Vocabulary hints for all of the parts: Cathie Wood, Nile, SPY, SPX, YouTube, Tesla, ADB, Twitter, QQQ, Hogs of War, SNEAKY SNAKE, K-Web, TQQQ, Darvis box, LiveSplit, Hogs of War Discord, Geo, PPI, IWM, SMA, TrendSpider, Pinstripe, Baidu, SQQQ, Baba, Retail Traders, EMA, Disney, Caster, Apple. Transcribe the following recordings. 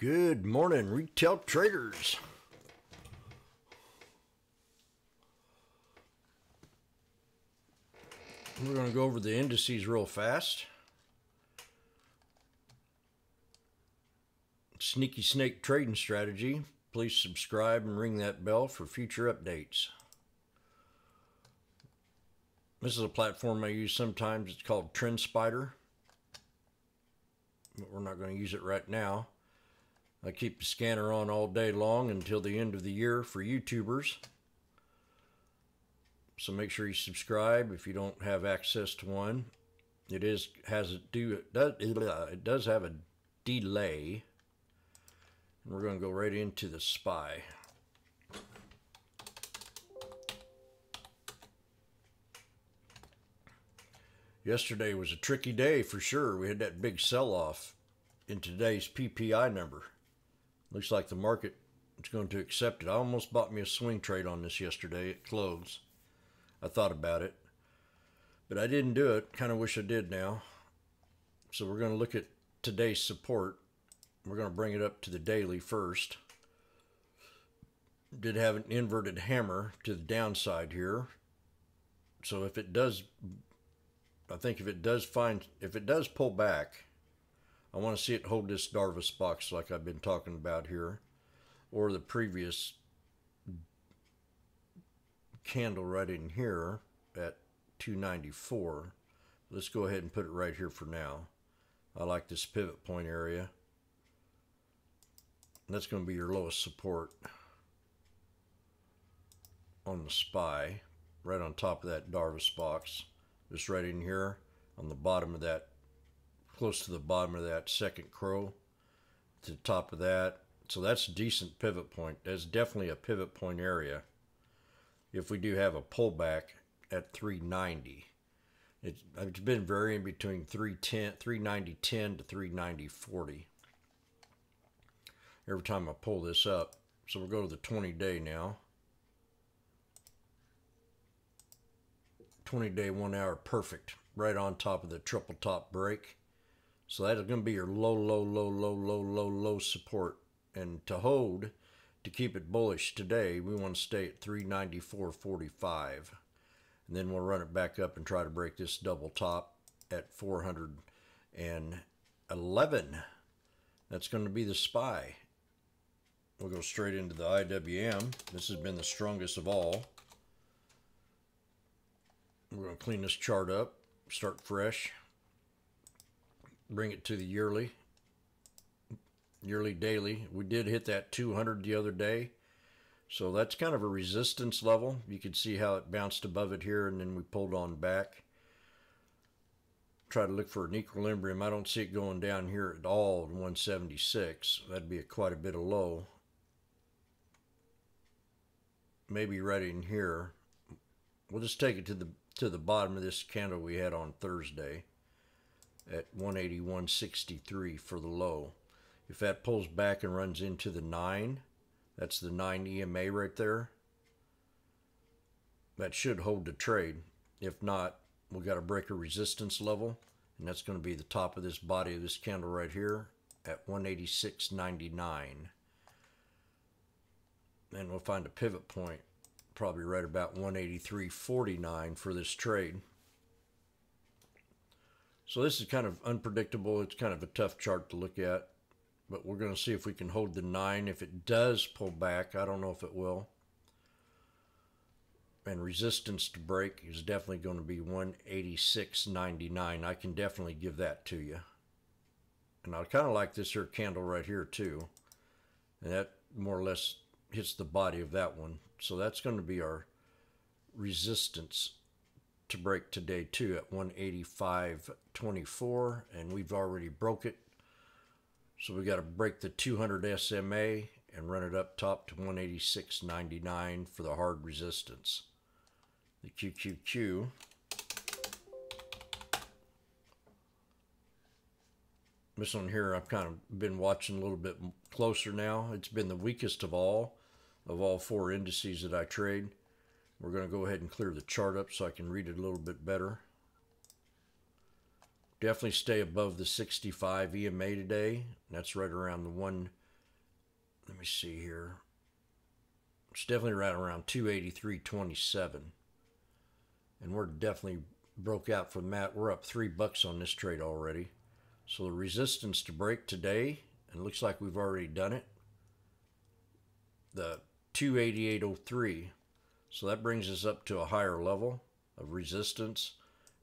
Good morning, retail traders. We're going to go over the indices real fast. Sneaky snake trading strategy. Please subscribe and ring that bell for future updates. This is a platform I use sometimes. It's called TrendSpider, but we're not going to use it right now. I keep the scanner on all day long until the end of the year for YouTubers. So make sure you subscribe if you don't have access to one. It does have a delay. And we're going to go right into the SPY. Yesterday was a tricky day for sure. We had that big sell-off in today's PPI number. Looks like the market is going to accept it. I almost bought me a swing trade on this yesterday at close. I thought about it, but I didn't do it. Kind of wish I did now. So we're going to look at today's support. We're going to bring it up to the daily first. Did have an inverted hammer to the downside here. So if it does, I think if it does pull back, I want to see it hold this Darvis box like I've been talking about here, or the previous candle right in here at 294. Let's go ahead and put it right here for now. I like this pivot point area. That's going to be your lowest support on the SPY, right on top of that Darvis box. Just right in here on the bottom of that, close to the bottom of that second crow, to the top of that. So that's a decent pivot point. That's definitely a pivot point area. If we do have a pullback at 390, it's been varying between 390.10 to 390.40 every time I pull this up. So we'll go to the 20-day now. 20-day 1 hour perfect, right on top of the triple top break. So that's going to be your low support, and to hold. To keep it bullish today, we want to stay at 394.45, and then we'll run it back up and try to break this double top at 411. That's going to be the SPY. We'll go straight into the IWM. This has been the strongest of all. We're going to clean this chart up, start fresh, bring it to the yearly. Yearly daily, we did hit that 200 the other day, so that's kind of a resistance level. You can see how it bounced above it here, and then we pulled on back. Try to look for an equilibrium. I don't see it going down here at all in 176. That'd be quite a bit of low. Maybe right in here. We'll just take it to the bottom of this candle we had on Thursday at 181.63 for the low. If that pulls back and runs into the 9, that's the 9 EMA right there. That should hold the trade. If not, we've got to break a resistance level, and that's going to be the top of this body of this candle right here at 186.99. And we'll find a pivot point, probably right about 183.49 for this trade. So this is kind of unpredictable. It's kind of a tough chart to look at. But we're going to see if we can hold the 9. If it does pull back, I don't know if it will. And resistance to break is definitely going to be 186.99. I can definitely give that to you. And I kind of like this here candle right here too. And that more or less hits the body of that one. So that's going to be our resistance to break today too at 185.24. And we've already broke it. So we got to break the 200 SMA and run it up top to 186.99 for the hard resistance. The QQQ. This one here I've kind of been watching a little bit closer now. It's been the weakest of all four indices that I trade. We're going to go ahead and clear the chart up so I can read it a little bit better. Definitely stay above the 65 EMA today. That's right around the Let me see here. It's definitely right around 283.27. And we're definitely broke out from that. We're up $3 on this trade already. So the resistance to break today, and it looks like we've already done it, the 288.03. So that brings us up to a higher level of resistance.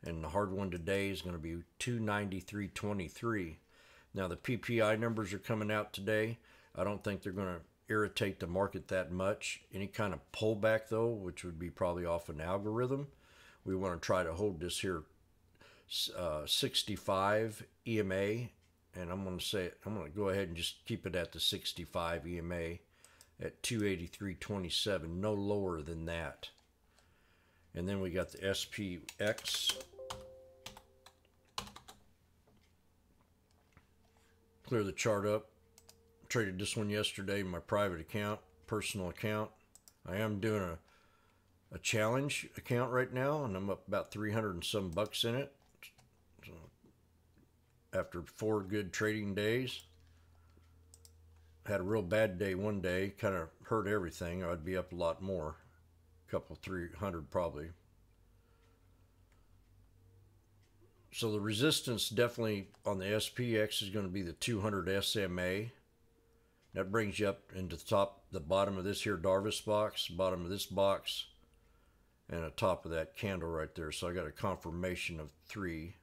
And the hard one today is going to be 293.23. Now the PPI numbers are coming out today. I don't think they're going to irritate the market that much. Any kind of pullback though, which would be probably off an algorithm, we want to try to hold this here 65 EMA. And I'm going to go ahead and just keep it at the 65 EMA at 283.27, no lower than that. And then we got the SPX. Clear the chart up. Traded this one yesterday in my private account, personal account. I am doing a challenge account right now, and I'm up about 300 and some bucks in it. So after 4 good trading days, had a real bad day one day, kind of hurt everything. I'd be up a lot more, a couple 300 probably. So the resistance definitely on the SPX is going to be the 200 SMA. That brings you up into the top, the bottom of this here Darvis box, bottom of this box, and the top of that candle right there. So I got a confirmation of 3.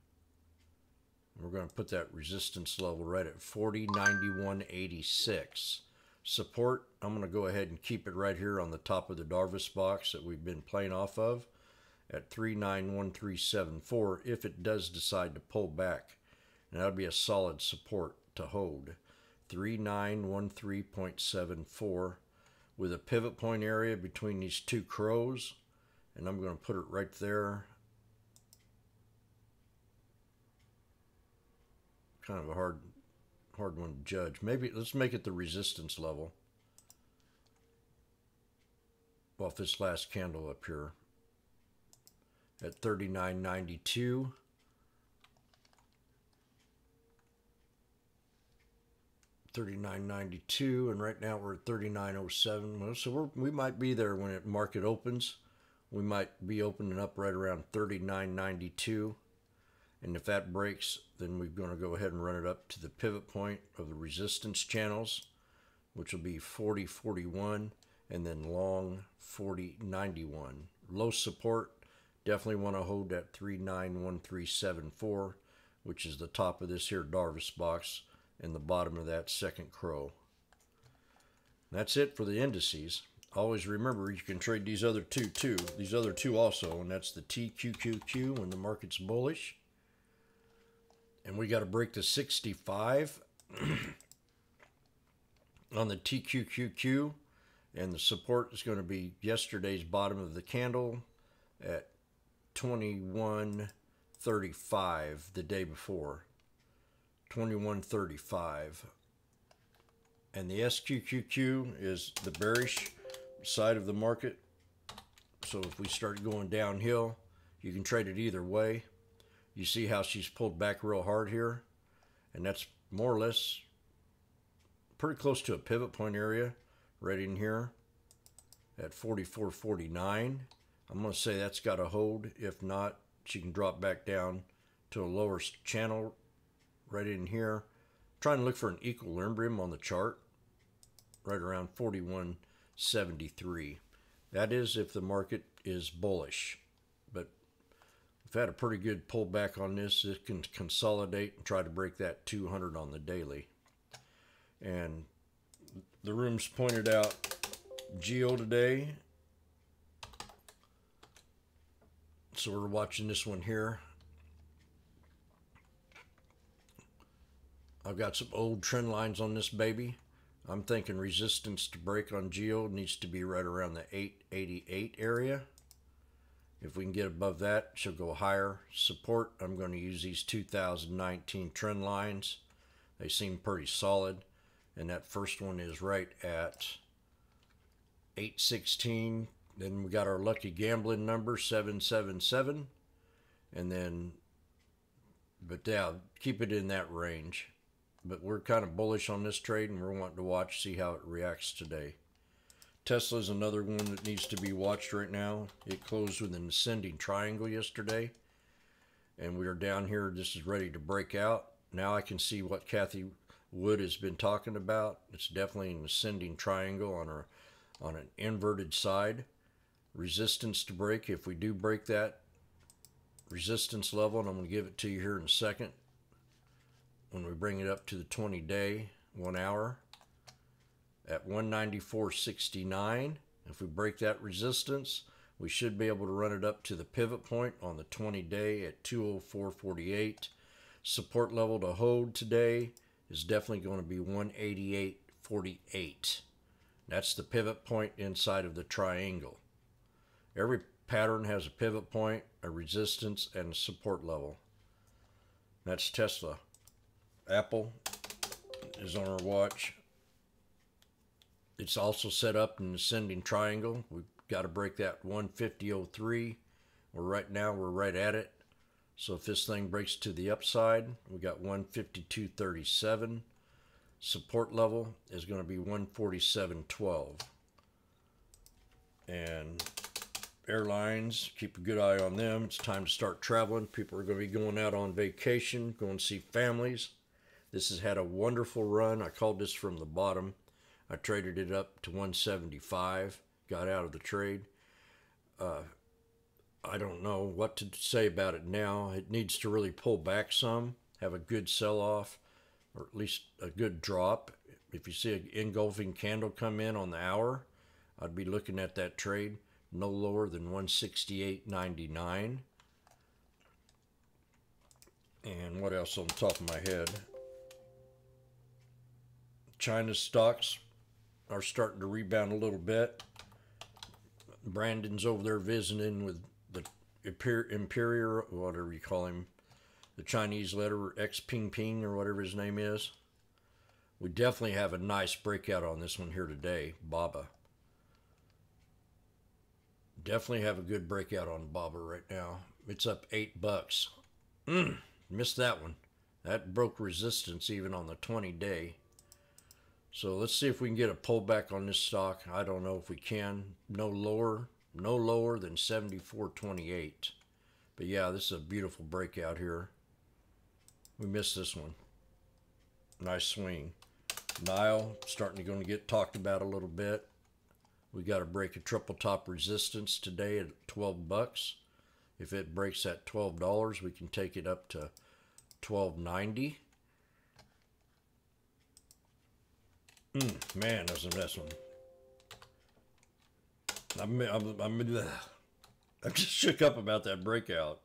We're going to put that resistance level right at 40.91.86. Support, I'm going to go ahead and keep it right here on the top of the Darvis box that we've been playing off of at 391.374 if it does decide to pull back. And that would be a solid support to hold. 3913.74 with a pivot point area between these 2 crows, and I'm going to put it right there. Kind of a hard one to judge. Maybe let's make it the resistance level off this last candle up here at 39.92. And right now we're at 39.07. So we might be there when it market opens. We might be opening up right around 39.92, and if that breaks, then we're going to go ahead and run it up to the pivot point of the resistance channels, which will be 40.41 and then long 40.91. Low support, definitely want to hold that 391374, which is the top of this here Darvis box in the bottom of that second crow. That's it for the indices. Always remember you can trade these other two too. These other two also, and that's the TQQQ when the market's bullish. And we got to break the 65 on the TQQQ, and the support is going to be yesterday's bottom of the candle at 21.35 the day before. 21.35. And the SQQQ is the bearish side of the market. So if we start going downhill, you can trade it either way. You see how she's pulled back real hard here, and that's more or less pretty close to a pivot point area right in here at 44.49. I'm going to say that's got to hold. If not, she can drop back down to a lower channel right in here. Trying to look for an equilibrium on the chart right around 41.73. That is if the market is bullish. But we've had a pretty good pullback on this. It can consolidate and try to break that 200 on the daily. And the room's pointed out Geo today. So we're watching this one here. I've got some old trend lines on this baby. I'm thinking resistance to break on Geo needs to be right around the 888 area. If we can get above that, she'll go higher. Support, I'm going to use these 2019 trend lines. They seem pretty solid. And that first one is right at 816. Then we got our lucky gambling number, 777. And then, but yeah, keep it in that range. But we're kind of bullish on this trade, and we're wanting to watch, see how it reacts today. Tesla is another one that needs to be watched right now. It closed with an ascending triangle yesterday, and we are down here. This is ready to break out. Now I can see what Cathie Wood has been talking about. It's definitely an ascending triangle on an inverted side. Resistance to break. If we do break that resistance level, and I'm going to give it to you here in a second, when we bring it up to the 20-day, 1 hour, at 194.69, if we break that resistance, we should be able to run it up to the pivot point on the 20-day at 204.48. Support level to hold today is definitely going to be 188.48. That's the pivot point inside of the triangle. Every pattern has a pivot point, a resistance, and a support level. That's Tesla. Apple is on our watch. It's also set up in an ascending triangle. We've got to break that 150.03. We're right at it. So if this thing breaks to the upside, we got 152.37. Support level is going to be 147.12. And airlines, keep a good eye on them. It's time to start traveling. People are going to be going out on vacation, going to see families. This has had a wonderful run. I called this from the bottom. I traded it up to 175, got out of the trade. I don't know what to say about it now. It needs to really pull back some, have a good sell-off, or at least a good drop. If you see an engulfing candle come in on the hour, I'd be looking at that trade no lower than 168.99. And what else on the top of my head? China's stocks are starting to rebound a little bit. Brandon's over there visiting with the Imperial, whatever you call him, the Chinese letter X-Ping-Ping or whatever his name is. We definitely have a nice breakout on this one here today, Baba. Definitely have a good breakout on Baba right now. It's up $8. Missed that one. That broke resistance even on the 20-day. So let's see if we can get a pullback on this stock. I don't know if we can. No lower than 74.28. But yeah, this is a beautiful breakout here. We missed this one. Nice swing. Nile starting to get talked about a little bit. We got to break a triple top resistance today at $12. If it breaks at $12, we can take it up to $12.90. Man, that's a mess one. I'm just shook up about that breakout.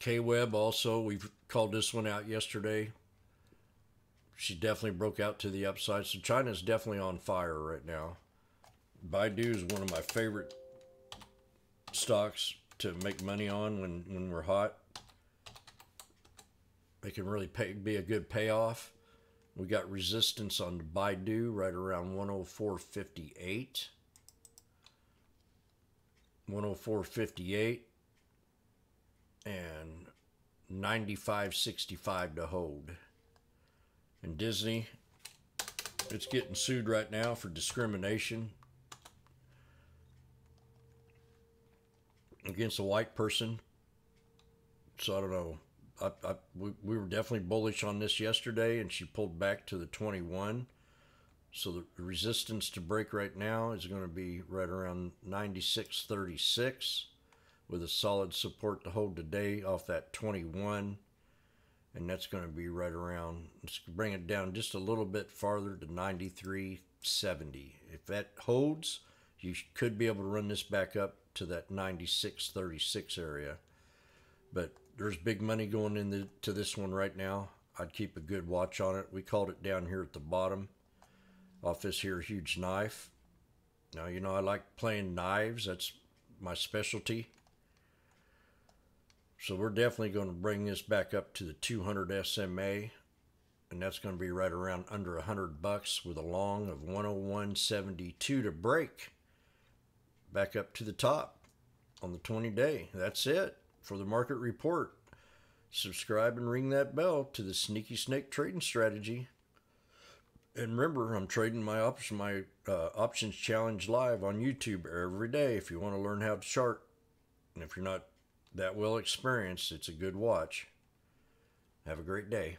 K-Web also, we've called this one out yesterday. She definitely broke out to the upside. So China's definitely on fire right now. Baidu is one of my favorite stocks to make money on when we're hot. It can really be a good payoff. We got resistance on the Baidu right around 104.58. 104.58 and 95.65 to hold. And Disney, it's getting sued right now for discrimination against a white person. So I don't know. we were definitely bullish on this yesterday, and she pulled back to the 21. So the resistance to break right now is going to be right around 96.36 with a solid support to hold today off that 21. And that's going to be right around, let's bring it down just a little bit farther to 93.70. If that holds, you could be able to run this back up to that 96.36 area. But there's big money going into this one right now. I'd keep a good watch on it. We called it down here at the bottom off this here huge knife. Now, you know, I like playing knives. That's my specialty. So we're definitely going to bring this back up to the 200 SMA. And that's going to be right around under $100 with a long of 101.72 to break. Back up to the top. on the 20-day. That's it for the market report. Subscribe and ring that bell to the Sneaky Snake trading strategy. And remember, I'm trading my options challenge live on YouTube every day. If you want to learn how to chart, and if you're not that well experienced, it's a good watch. Have a great day.